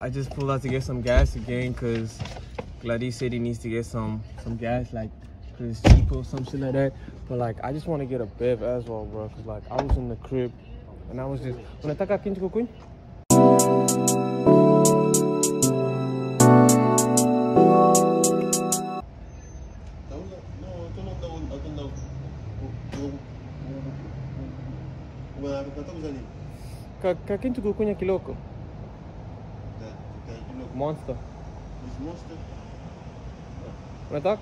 I just pulled out to get some gas again because Gladys said he needs to get some gas, like, because it's cheap or some shit like that. But, like, I just want to get a bev as well, bro, because, like, I was in the crib and I was just... Monster. It's monster. Unataka?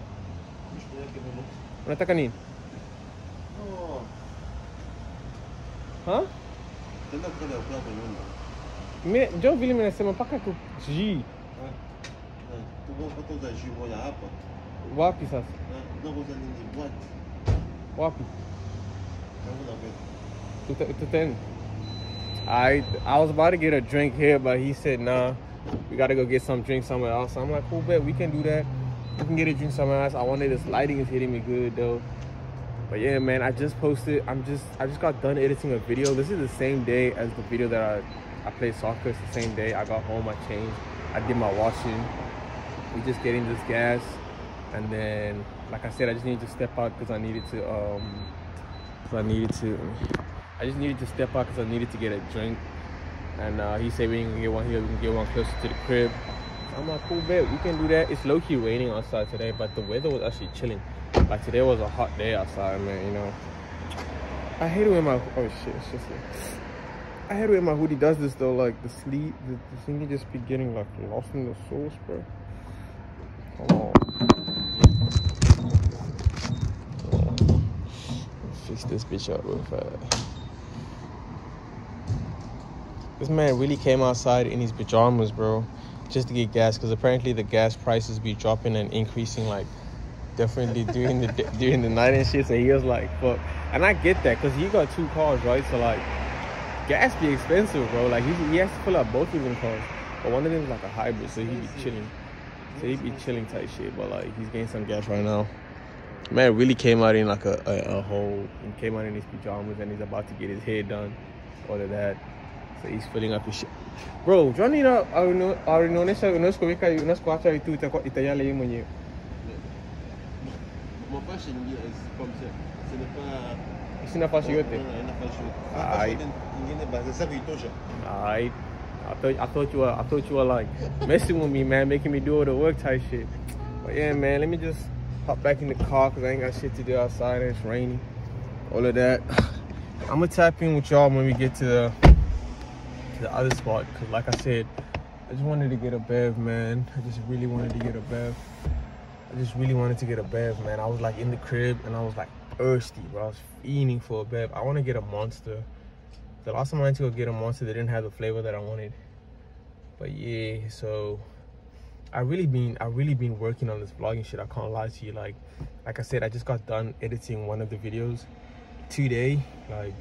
Unataka nini? Oh. Huh? Tenda kula ukula kwa nyumba. Mimi ndio vile nimesema paka ku G. Tuko kutoza G moja hapa. Wapi sasa? Ndogo za nini bwana? Wapi? Ndogo za bed. I was about to get a drink here, but he said nah. We gotta go get some drink somewhere else. So I'm like, cool, bet, we can do that. We can get a drink somewhere else. I wanted this lighting is hitting me good though. But yeah, man, I just posted. I just got done editing a video. This is the same day as the video that I played soccer. It's the same day. I got home, I changed, I did my washing. We just getting this gas, and then like I said, I just needed to step out because I needed to step out because I needed to get a drink. And he said we can get one here, we can get one closer to the crib. I'm like, cool, bet, we can do that. It's low-key raining outside today, but the weather was actually chilling. Like, today was a hot day outside, man, you know. I hate it when my... Oh, shit, it's just like... I hate it when my hoodie does this, though. Like, the sleeve, the thing can just be getting, like, lost in the sauce, bro. Come on. Fix this bitch up real fast. This man really came outside in his pajamas, bro, just to get gas, because apparently the gas prices be dropping and increasing, like, definitely during the night and shit. So he was like, fuck. And I get that, because he got two cars, right? So, like, gas be expensive, bro. Like, he has to pull out both of them cars. But one of them is, like, a hybrid, so he be chilling. So he be chilling type shit, but, like, he's getting some gas right now. Man really came out in, like, a hole, and came out in his pajamas, and he's about to get his hair done, all of that. So he's filling up his shit. Bro, Johnny, unaonesha unaskoweka unaskwacha vitu itayala yeye mwenyewe. Mon passion ndio comme ça. C'est ne pas sina passion yote. Ai. Ngine baza sabu itosha. Ai. I thought you were like messing with me, man, making me do all the work type shit. But yeah, man, let me just hop back in the car cuz I ain't got shit to do outside and it's raining. All of that. I'm gonna tap in with y'all when we get to the other spot, because like I said, I just wanted to get a bev, man. I just really wanted to get a bev, man. I was like in the crib and I was like thirsty, but I was fiending for a bev. I want to get a monster. The last time I went to go get a monster, they didn't have the flavor that I wanted. But yeah, so I really been working on this vlogging shit. I can't lie to you. Like I said, I just got done editing one of the videos today. Like,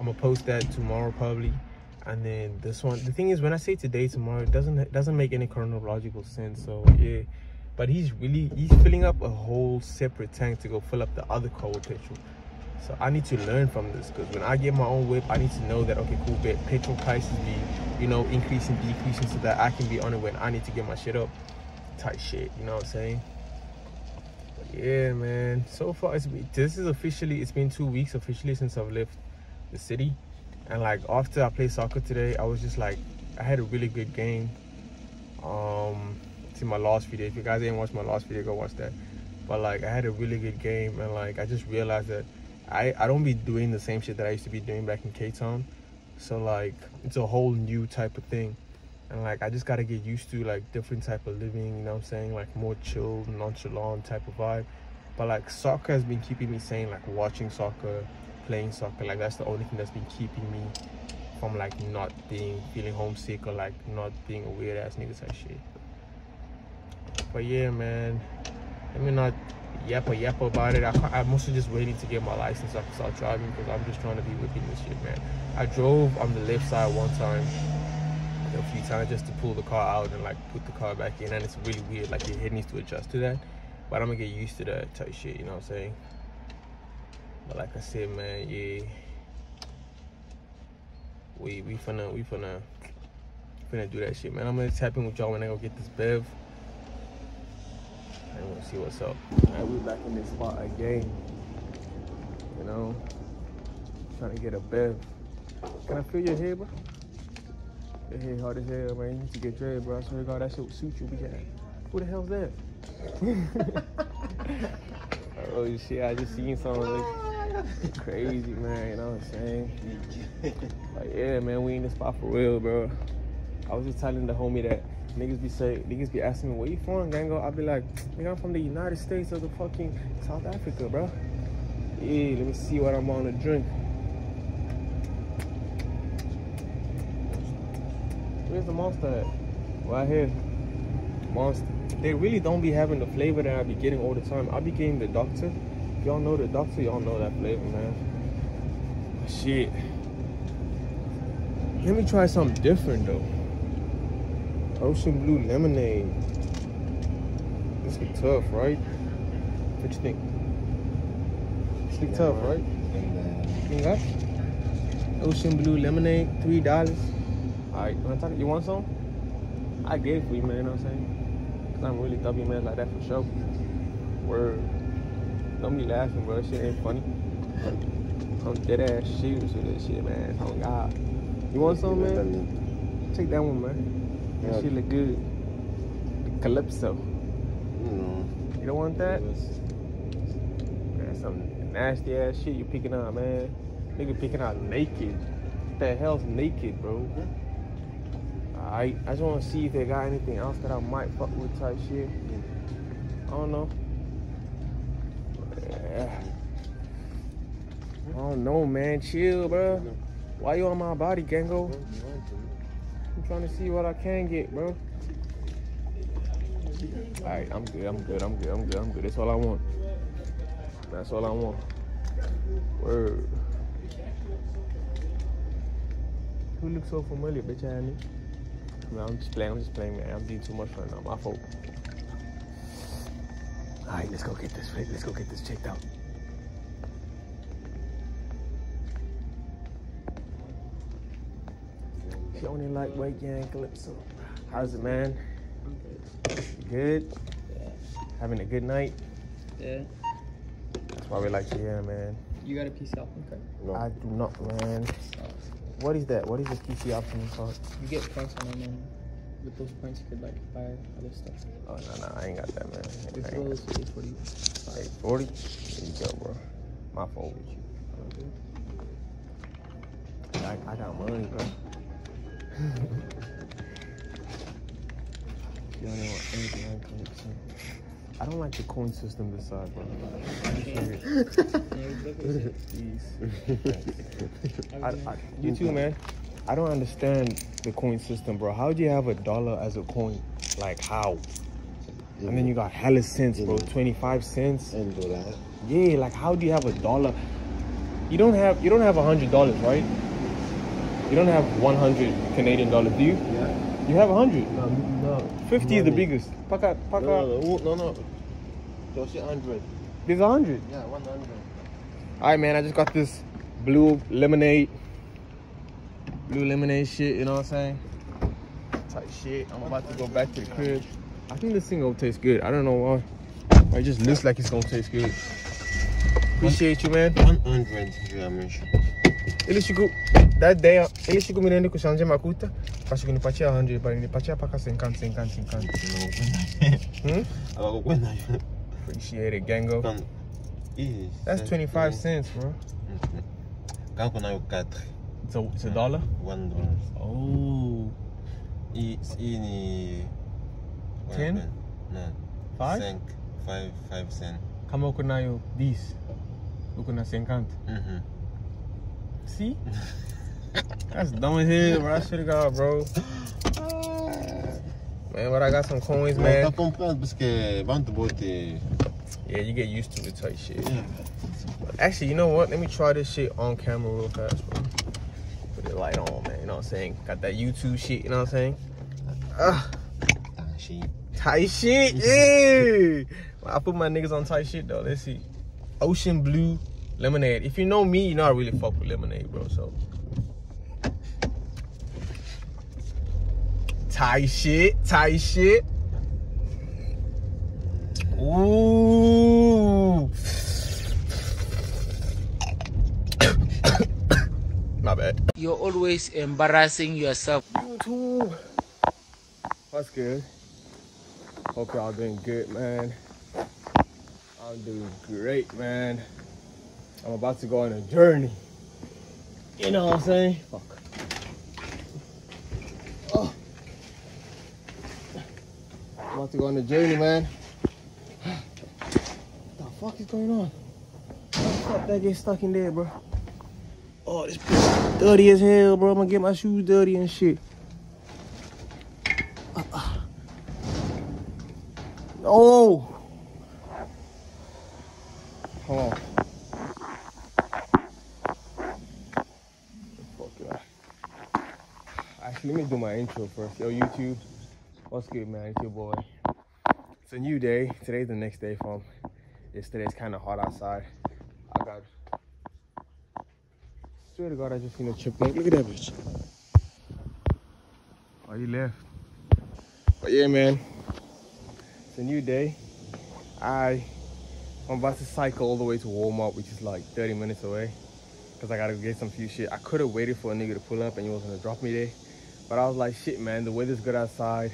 I'm gonna post that tomorrow probably. And then this one, the thing is, when I say today, tomorrow, it doesn't make any chronological sense. So yeah, but he's filling up a whole separate tank to go fill up the other car with petrol. So I need to learn from this, because when I get my own whip, I need to know that, okay, cool, bet, petrol prices be, you know, increasing, decreasing, so that I can be on it when I need to get my shit up, tight shit. You know what I'm saying? But yeah, man. So far, it's been 2 weeks officially since I've left the city. And like, after I played soccer today, I was just like, I had a really good game. It's in my last video. If you guys didn't watch my last video, go watch that. But like, I had a really good game, and like, I just realized that I don't be doing the same shit that I used to be doing back in Cape Town. So like, it's a whole new type of thing, and like, I just gotta get used to like different type of living. You know what I'm saying? Like, more chill, nonchalant type of vibe. But like, soccer has been keeping me sane, like watching soccer, playing soccer. Like, that's the only thing that's been keeping me from like not being feeling homesick, or like not being a weird ass nigga type shit. But yeah, man, let me not yap about it. I'm also just waiting to get my license so I can start driving, because I'm just trying to be whipping this shit, man. I drove on the left side one time, a few times, just to pull the car out and like put the car back in, and it's really weird. Like, your head needs to adjust to that, but I'm gonna get used to that type shit. You know what I'm saying? But like I said, man, yeah, we finna finna do that shit, man. I'm gonna tap in with y'all when I go get this bev. I wanna see what's up. Alright, we're back in this spot again. You know, trying to get a bev. Can I feel your hair, bro? Your hair hard as hell, man. You need to get dread, bro. I swear to God, that shit would suit you. Who the hell's that? Oh shit, I just seen something like crazy, man. You know what I'm saying? Like, yeah, man, we in the spot for real, bro. I was just telling the homie that niggas be asking me, where you from, gango? I'll be like, nigga, I'm from the United States of the fucking South Africa, bro. Yeah, let me see what I'm on to drink. Where's the Monster at? Right here. Monster. They really don't be having the flavor that I be getting all the time. I be getting the Doctor. If y'all know the Doctor, y'all know that flavor, man. Shit. Let me try something different, though. Ocean Blue Lemonade. This be tough, right? What you think? This be tough, right? Ocean Blue Lemonade, $3. Alright, you want some? I get it for you, man, you know what I'm saying? Cause I'm really W man like that for sure. Word. Don't be laughing, bro. Shit ain't funny. I'm dead ass serious with this shit, man. Oh God. You want some, man? Take that one, man. That shit look good. The Calypso. You don't want that? That's some nasty ass shit you picking out, man. Nigga picking out naked. What the hell's naked, bro? Alright, I just want to see if they got anything else that I might fuck with type shit. I don't know. I don't know, man. Chill, bro. Why you on my body, gango? I'm trying to see what I can get, bro. Alright, I'm good. That's all I want. Word. Who looks so familiar, bitch? I'm just playing, man. I'm doing too much right now. My fault. Alright, let's go get this. Let's go get this checked out. She only like white gang Calypso. How's it, man? Good? Yeah. Having a good night? Yeah. That's why we like you here, man. You got a piece of option card? No. I do not, man. What is that? What is this PC option card? You get points on it, man. With those points, you could like buy other stuff. Oh, no, I ain't got that, man. With those, 840. 840? There you go, bro. My fault. I got money, bro. I don't like the coin system this side, bro. You too, man. I don't understand the coin system, bro. How do you have $1 as a coin? Like, how? And then you got hella cents, bro. 25 cents. Yeah, like, how do you have $1? You don't have $100, right? You don't have 100 Canadian dollars, do you? Yeah. You have 100? No. 50 is the biggest. Pack no. There's 100. There's 100? Yeah, 100. Alright, man, I just got this blue lemonade shit, you know what I'm saying? Tight shit. I'm about to go back to the crib. I think this thing gonna taste good. I don't know why. It just looks like it's gonna taste good. Appreciate you, man. 100 grams. That day, ele chegou me dando que change minha conta, acho que não pode ser 100, para ele pode ser para 50. Appreciate it, gango. That's 25 cents, bro. It's $1? $1. Oh. It's in 10? No. 5 cents. Como que não 10? O que não 50? See? That's dumb as hell, bro. I swear to God, bro. Man, but I got some coins, man. Yeah, you get used to it type shit. Actually, you know what? Let me try this shit on camera real fast, bro. Put the light on, man. You know what I'm saying? Got that YouTube shit, you know what I'm saying? Tight shit, yeah. I put my niggas on tight shit, though. Let's see. Ocean Blue Lemonade. If you know me, you know I really fuck with lemonade, bro, so. Thai shit. Ooh. My bad. You're always embarrassing yourself. You too. That's good. Hope y'all doing good, man. I'm doing great, man. I'm about to go on a journey. You know what I'm saying? Fuck. Oh. I'm about to go on a journey, man. What the fuck is going on? Fuck that get stuck in there, bro. Oh, this place dirty as hell, bro. I'm gonna get my shoes dirty and shit. No. Hold on. Fuck yeah. Actually, let me do my intro first. Yo, YouTube. What's good, man? It's your boy. It's a new day. Today's the next day from. Yesterday's kind of hot outside. I got... Swear to God, I just seen a chipmunk. Look at that bitch. Oh, you left. But yeah, man. It's a new day. I'm about to cycle all the way to Walmart, which is like 30 minutes away. Because I got to get some few shit. I could have waited for a nigga to pull up and he was going to drop me there. But I was like, shit, man. The weather's good outside.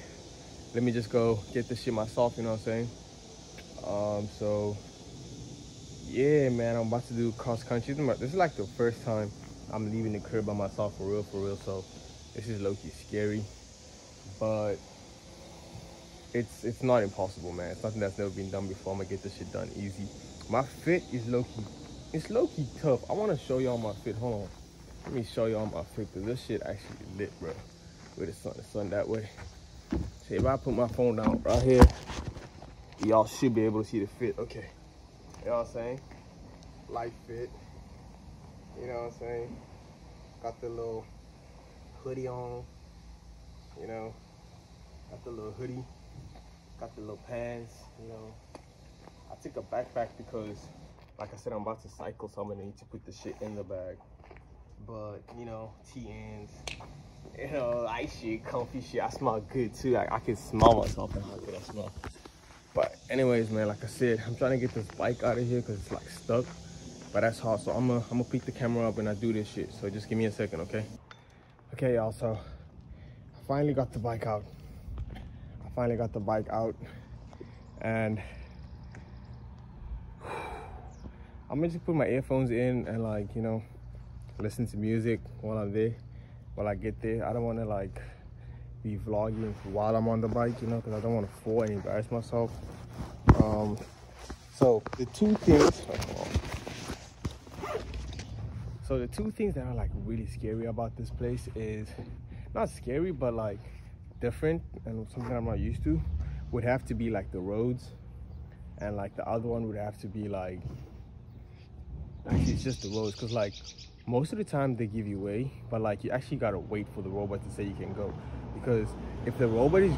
Let me just go get this shit myself, you know what I'm saying? So yeah, man, I'm about to do cross country. This is like the first time I'm leaving the crib by myself for real. So this is low-key scary, but it's not impossible, man. It's nothing that's never been done before. I'm gonna get this shit done easy. My fit is low-key. It's low-key tough. I want to show y'all my fit. Hold on, let me show y'all my fit, because this shit actually lit, bro. With the sun that way. See, if I put my phone down right here, y'all should be able to see the fit. Okay, you know what I'm saying? Light fit, you know what I'm saying? Got the little hoodie on, you know, got the little pants, you know. I took a backpack because, like I said, I'm about to cycle, so I'm gonna need to put the shit in the bag. But, you know, TNs, you know, light shit, comfy shit. I smell good too. I can smell myself and how good I smell. But anyways, man, like I said, I'm trying to get this bike out of here because it's like stuck, but that's hard. So I'm gonna pick the camera up when I do this shit. So just give me a second, okay? Okay, y'all, so I finally got the bike out. And I'm gonna just put my earphones in and, like, you know, listen to music while I'm there, while I get there. I don't wanna, like, be vlogging while I'm on the bike, you know, because I don't want to fall and embarrass myself. So the two things that are like really scary about this place is, not scary, but like different and something I'm not used to, would have to be like the roads, and like the other one would have to be like, actually it's just the roads, because like most of the time they give you way, but like you actually gotta wait for the robot to say you can go. Because if the robot is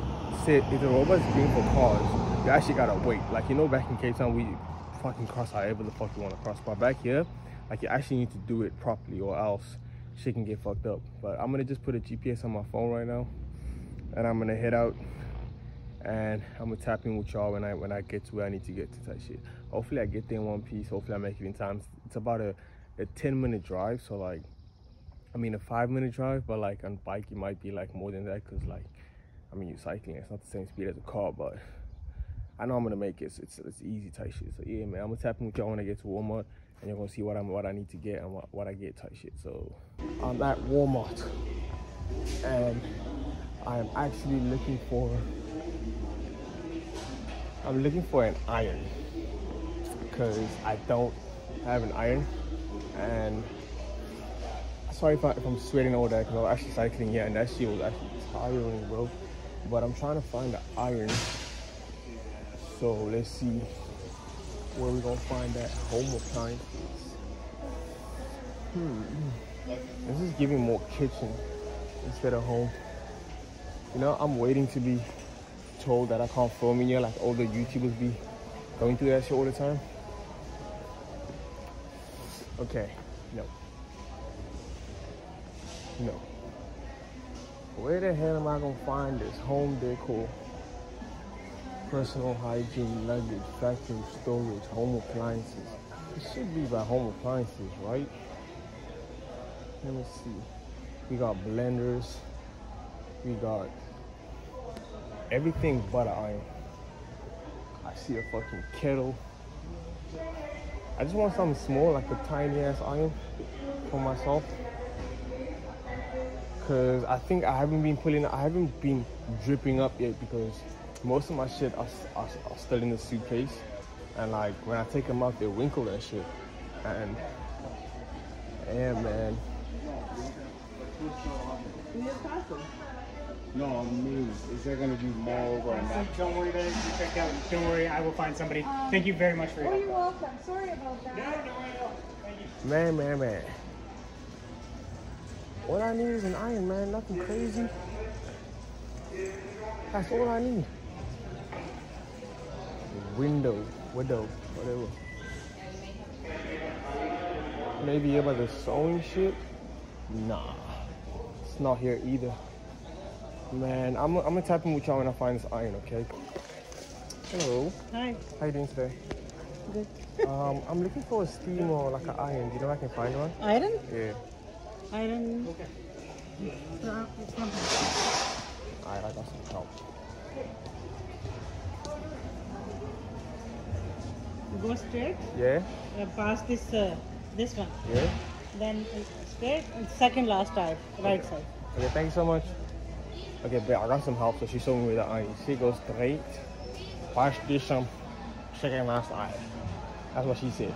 green for cars, you actually gotta wait. Like, you know, back in Cape Town, we fucking cross however the fuck you wanna cross. But back here, like, you actually need to do it properly, or else shit can get fucked up. But I'm gonna just put a GPS on my phone right now, and I'm gonna head out, and I'm gonna tap in with y'all when I get to where I need to get to, type shit. Hopefully I get there in one piece. Hopefully I make it in time. It's about a 10-minute drive, so like, I mean, a 5-minute drive, but like on bike it might be like more than that, because like, I mean, you're cycling, it's not the same speed as a car, but I know I'm gonna make it. So it's easy, type shit. So yeah, man, I'm gonna tap in with y'all when I get to Walmart, and you're gonna see what I need to get and what I get, type shit. So I'm at Walmart, and I'm actually looking for an iron, because I don't have an iron. And sorry if I'm sweating all that, because I was actually cycling here, and that shit was actually tiring, bro. But I'm trying to find the iron. So let's see where we're going to find that home appliance. This is giving more kitchen instead of home. You know, I'm waiting to be told that I can't film in here, like all the YouTubers be going through that shit all the time. Okay, no. Where the hell am I gonna find this home decor, personal hygiene, luggage, vacuum storage, home appliances? It should be by home appliances, right? Let me see. We got blenders. We got everything but an iron. I see a fucking kettle. I just want something small, like a tiny ass iron for myself. Cause I think I haven't been dripping up yet, because most of my shit are still in the suitcase, and like when I take them out, they wrinkle and shit. And yeah, man. No, I'm new. Is there gonna be more over that? Don't worry, guys. You check out. Don't worry, I will find somebody. Thank you very much for your help. You're welcome. Sorry about that. No, don't worry at all. Thank you. Man. What I need is an iron, man. Nothing crazy. That's all I need. Window, whatever. Maybe about the sewing shit? Nah, it's not here either. Man, I'm gonna tap in with y'all when I find this iron, okay? Hello. Hi. How you doing today? Good. I'm looking for a steam or like an iron. Do you know I can find one? Iron? Yeah. Iron. Okay. Alright, I got some help. Go straight? Yeah. Past this one. Yeah. Then straight, second last side, right side. Okay, thank you so much. Okay, but I got some help, so she showed me with the iron. She goes straight, past this one, second last eye. That's what she said.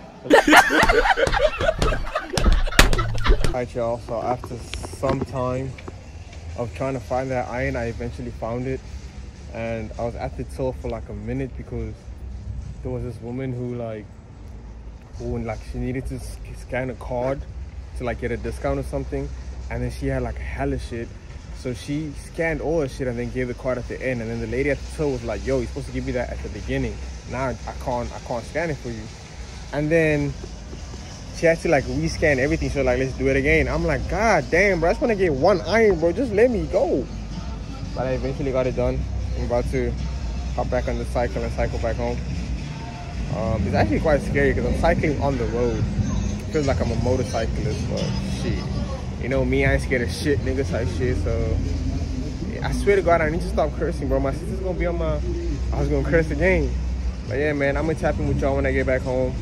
Alright y'all, so after some time of trying to find that iron, I eventually found it, and I was at the till for like a minute because there was this woman who she needed to scan a card to like get a discount or something, and then she had like hella shit, so she scanned all her shit and then gave the card at the end, and then the lady at the till was like, yo, you're supposed to give me that at the beginning, now I can't scan it for you. And then she had to like rescan everything, so like, let's do it again. I'm like, god damn, bro, I just want to get one iron, bro, just let me go. But I eventually got it done. I'm about to hop back on the cycle and cycle back home. It's actually quite scary because I'm cycling on the road. It feels like I'm a motorcyclist, but shit, you know me, I ain't scared of shit, niggas type shit. So I swear to god, I need to stop cursing, bro. My sister's gonna be on my, I was gonna curse again. But yeah, man, I'm gonna tap in with y'all when I get back home.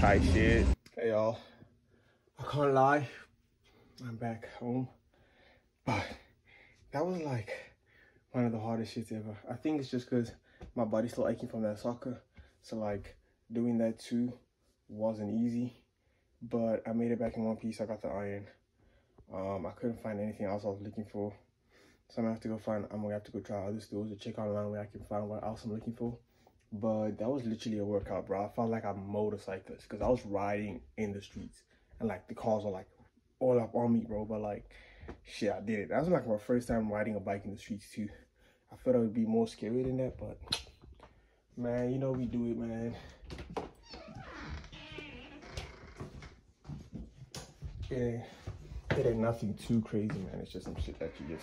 Tight shit. Hey y'all, I can't lie, I'm back home, but that was like one of the hardest shits ever. I think it's just because my body's still aching from that soccer, so like doing that too wasn't easy, but I made it back in one piece. I got the iron. I couldn't find anything else I was looking for, so I'm gonna have to go try other stores to check online where I can find what else I'm looking for. But that was literally a workout, bro. I felt like a motorcyclist because I was riding in the streets and like the cars were like all up on me, bro. But like, shit, I did it. That was like my first time riding a bike in the streets too. I thought it would be more scary than that, but man, you know we do it, man. Yeah, it ain't nothing too crazy, man. It's just some shit that you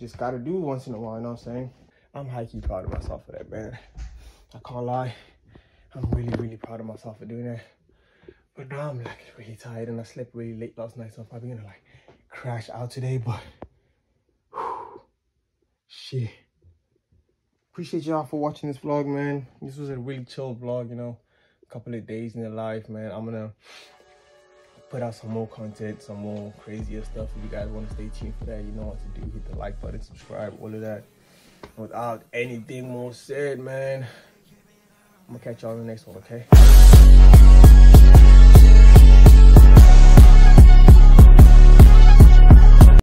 just gotta do once in a while. You know what I'm saying? I'm high-key proud of myself for that, man. I can't lie, I'm really, really proud of myself for doing that. But now I'm like really tired and I slept really late last night, so I'm probably gonna like crash out today, but whew, shit. Appreciate y'all for watching this vlog, man. This was a really chill vlog, you know, a couple of days in the life, man. I'm gonna put out some more content, some more crazier stuff. If you guys wanna stay tuned for that, you know what to do. Hit the like button, subscribe, all of that. Without anything more said, man, I'm gonna catch y'all in the next one, okay?